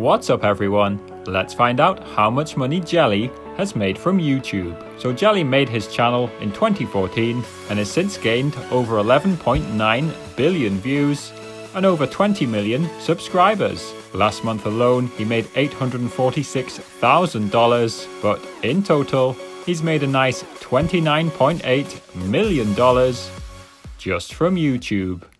What's up everyone? Let's find out how much money Jelly has made from YouTube. So Jelly made his channel in 2014 and has since gained over 11.9 billion views and over 20 million subscribers. Last month alone he made $846,000, but in total he's made a nice $29.8 million just from YouTube.